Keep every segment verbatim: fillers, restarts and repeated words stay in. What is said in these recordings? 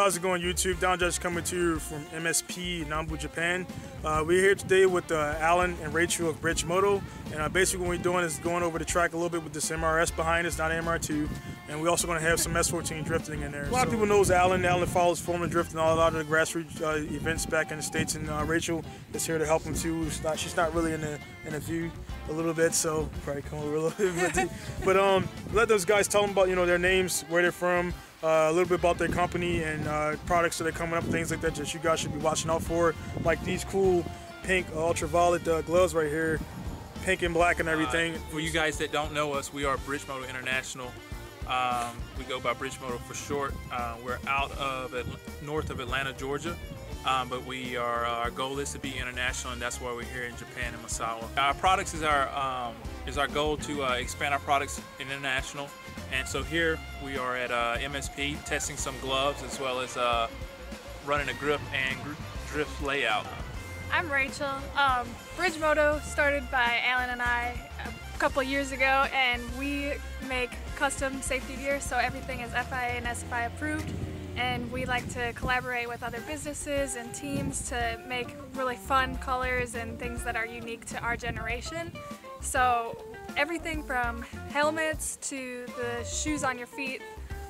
How's it going, YouTube? Don Judge coming to you from M S P Nambu, Japan. Uh, we're here today with uh, Alan and Rachel of Bridgemoto, and uh, basically what we're doing is going over the track a little bit with this M R S behind us, not an M R two, and we're also going to have some S fourteen drifting in there. A lot so. of people knows Alan. Alan follows Formula Drift and all, a lot of the grassroots uh, events back in the States, and uh, Rachel is here to help him too. She's not, she's not really in the in the view a little bit, so probably come over a little bit. But um, let those guys tell them about you know their names, where they're from. Uh, a little bit about their company and uh, products that are coming up, things like that that you guys should be watching out for, like these cool pink ultraviolet uh, gloves right here, pink and black and everything. Uh, for you guys that don't know us, we are Bridgemoto International. Um, we go by Bridgemoto for short. Uh, we're out of Atl north of Atlanta, Georgia, um, but we are uh, our goal is to be international, and that's why we're here in Japan and Misawa. Our products is our um, is our goal to uh, expand our products in international. And so here we are at uh, M S P testing some gloves as well as uh, running a grip and gr drift layout. I'm Rachel. Um, Bridgemoto started by Alan and I a couple years ago, and we make custom safety gear, so everything is F I A and S F I approved. And we like to collaborate with other businesses and teams to make really fun colors and things that are unique to our generation. So everything from helmets to the shoes on your feet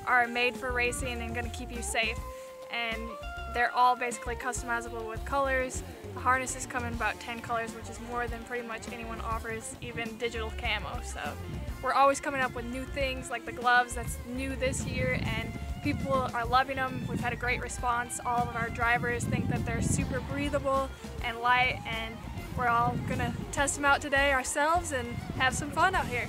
are made for racing and going to keep you safe. And they're all basically customizable with colors. The harnesses come in about ten colors, which is more than pretty much anyone offers, even digital camo. So we're always coming up with new things, like the gloves, that's new this year, and people are loving them. We've had a great response. All of our drivers think that they're super breathable and light, and we're all going to test them out today ourselves and have some fun out here.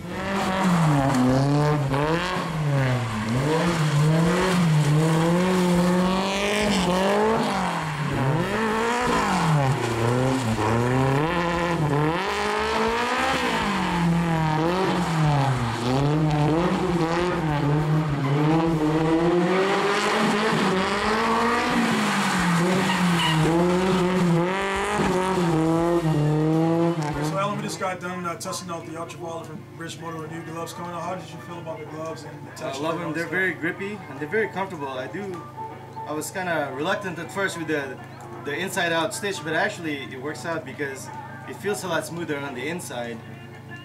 Testing out the ultraviolet from Bridgemoto with new gloves coming out. How did you feel about the gloves and the texture? I love them. They're stuff? very grippy and they're very comfortable. I do. I was kind of reluctant at first with the the inside out stitch, but actually it works out because it feels a lot smoother on the inside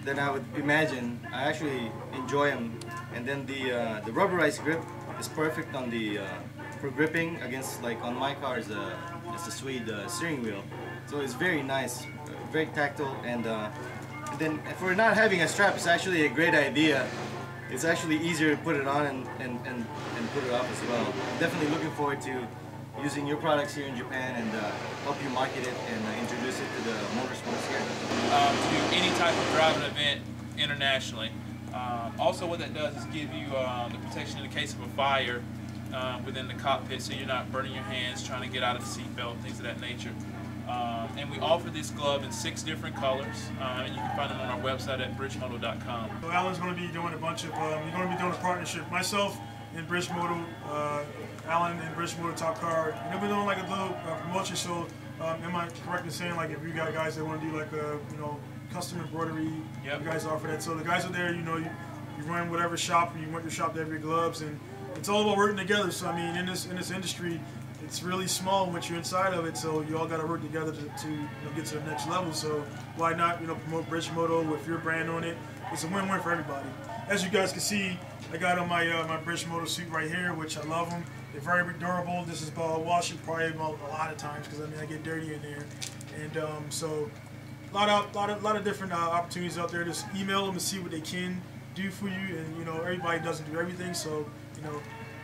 than I would imagine. I actually enjoy them. And then the uh, the rubberized grip is perfect on the uh, for gripping against, like on my car is a it's a suede uh, steering wheel, so it's very nice, very tactile and. Uh, Then if we're not having a strap, it's actually a great idea. It's actually easier to put it on and, and, and, and put it off as well. I'm definitely looking forward to using your products here in Japan and uh, help you market it and uh, introduce it to the motorsports here. Um, to do any type of driving event internationally. Um, also what that does is give you uh, the protection in the case of a fire uh, within the cockpit, so you're not burning your hands trying to get out of the seatbelt, things of that nature. Um, and we offer this glove in six different colors, uh, and you can find them on our website at bridgemoto dot com. So Alan's going to be doing a bunch of, um, you're going to be doing a partnership. Myself and Bridgemoto, uh, Alan and Bridgemoto Top Car, and we're doing like a little uh, promotion. So um, am I correct in saying, like, if you got guys that want to do like a, you know, custom embroidery, yep. You guys offer that. So the guys are there, you know, you, you run whatever shop, you want your shop to have your gloves, and it's all about working together. So I mean, in this in this industry, it's really small once you're inside of it, so you all got to work together to, to you know, get to the next level. So why not, you know, promote Bridgemoto with your brand on it? It's a win-win for everybody. As you guys can see, I got on my uh, my Bridgemoto suit right here, which I love them. They're very durable. This is uh, washing probably a lot of times because I mean I get dirty in there, and um, so a lot of lot of lot of different uh, opportunities out there. Just email them and see what they can do for you, and you know everybody doesn't do everything, so you know.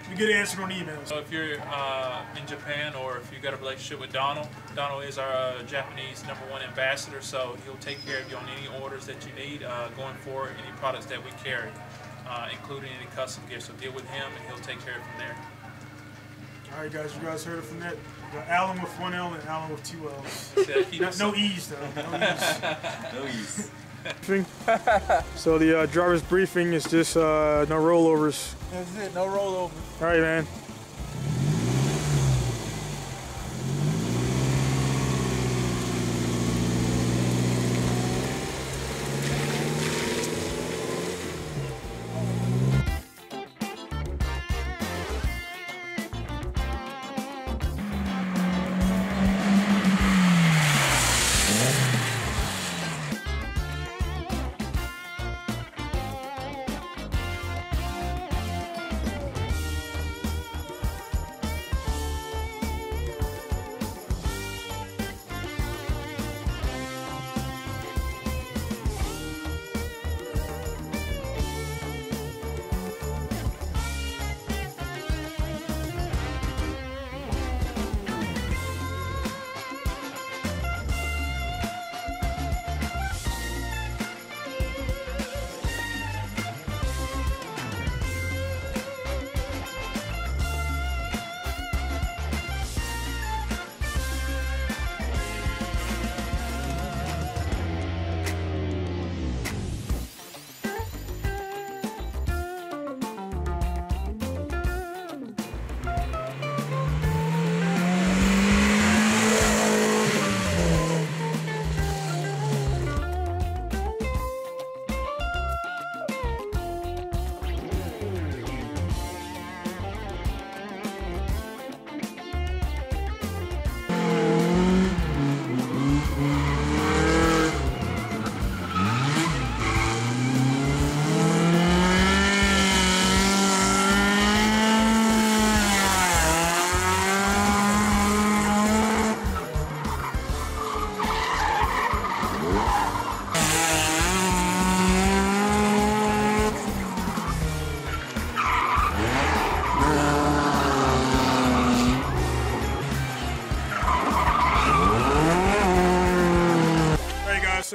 You get answered on emails. So if you're uh, in Japan or if you've got a relationship with Donald, Donald is our uh, Japanese number one ambassador, so he'll take care of you on any orders that you need uh, going forward, any products that we carry. uh, including any custom gear. So deal with him, and he'll take care of it from there. All right, guys, you guys heard it from that. Alan with one L and Alan with two L's. No, no E's, though. No E's. No E's. So the uh, driver's briefing is just uh, no rollovers. That's it, no rollovers. All right, man.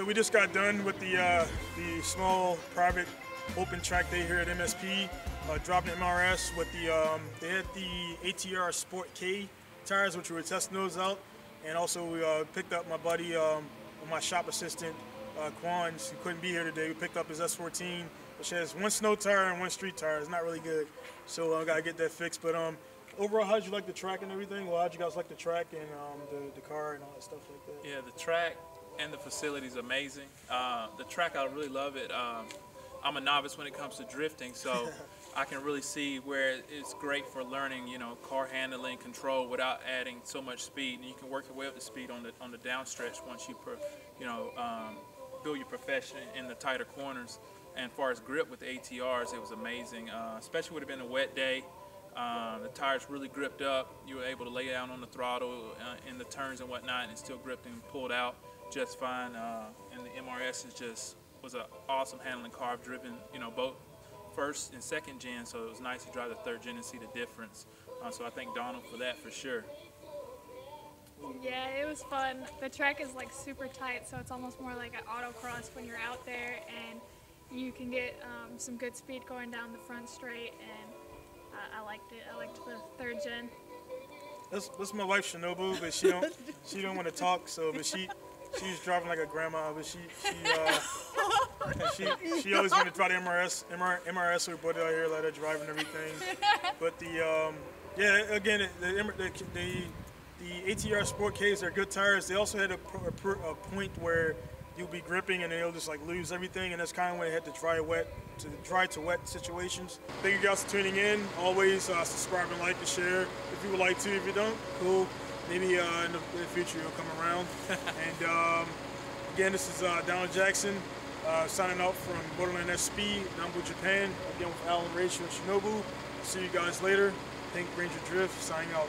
We just got done with the uh, the small private open track day here at M S P, uh, dropping M R S with the um, they had the A T R Sport K tires, which we were testing those out, and also we uh, picked up my buddy, um, my shop assistant, uh, Quan, who couldn't be here today. We picked up his S fourteen, which has one snow tire and one street tire. It's not really good, so I uh, gotta get that fixed. But um, overall, how'd you like the track and everything? Well, how'd you guys like the track and um, the the car and all that stuff like that? Yeah, the track and the facility is amazing. Uh, the track, I really love it. Um, I'm a novice when it comes to drifting, so I can really see where it's great for learning, you know, car handling, control without adding so much speed. And you can work your way up to speed on the on the downstretch once you, per, you know, um, build your profession in the tighter corners. And as far as grip with the A T Rs, it was amazing. Uh, especially would have been a wet day. Um, the tires really gripped up. You were able to lay down on the throttle uh, in the turns and whatnot, and still gripped and pulled out just fine. Uh, and the M R S is just was an awesome handling car. I've driven, you know, both first and second gen, so it was nice to drive the third gen and see the difference. Uh, so I thank Donald for that for sure. Yeah, it was fun. The track is like super tight, so it's almost more like an autocross when you're out there, and you can get um, some good speed going down the front straight. And uh, I liked it. I liked the third gen. That's, that's my wife Shinobu, but she don't she don't want to talk. So, but she. She was driving like a grandma, but she she uh, she, she always wanted to drive the M R S M R S we brought out here, let her drive and everything. But the um, yeah, again, the the the, the A T R Sport Ks are good tires. They also had a, a, a point where you'll be gripping and they'll just like lose everything, and that's kind of when they had the dry wet to dry to wet situations. Thank you guys for tuning in. Always uh, subscribe and like and share if you would like to. If you don't, cool. Maybe uh, in, the, in the future it'll come around. And um, again, this is uh, Donald Jackson uh, signing out from Borderland S P, Nambu, Japan. Again with Alan, Rachel, and Shinobu. See you guys later. Thank Ranger Drift, signing out.